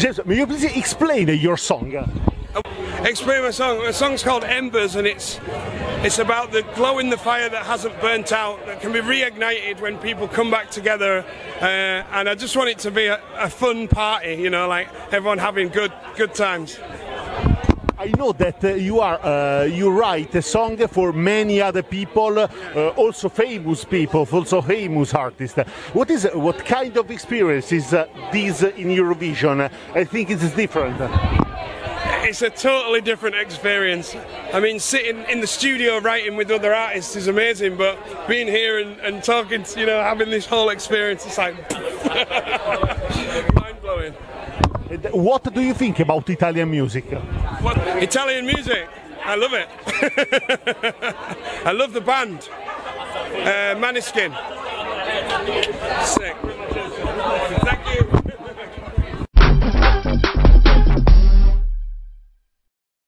James, may you please explain your song? Explain my song. My song's called Embers, and it's about the glow in the fire that hasn't burnt out, that can be reignited when people come back together. And I just want it to be a fun party, you know, like everyone having good times. I know that you write a song for many other people, also famous people, also famous artists. What kind of experience is this in Eurovision? I think it's different. It's a totally different experience. I mean, sitting in the studio writing with other artists is amazing, but being here and talking, you know, having this whole experience, it's like mind-blowing. What do you think about Italian music? What? Italian music? I love it. I love the band, Maneskin.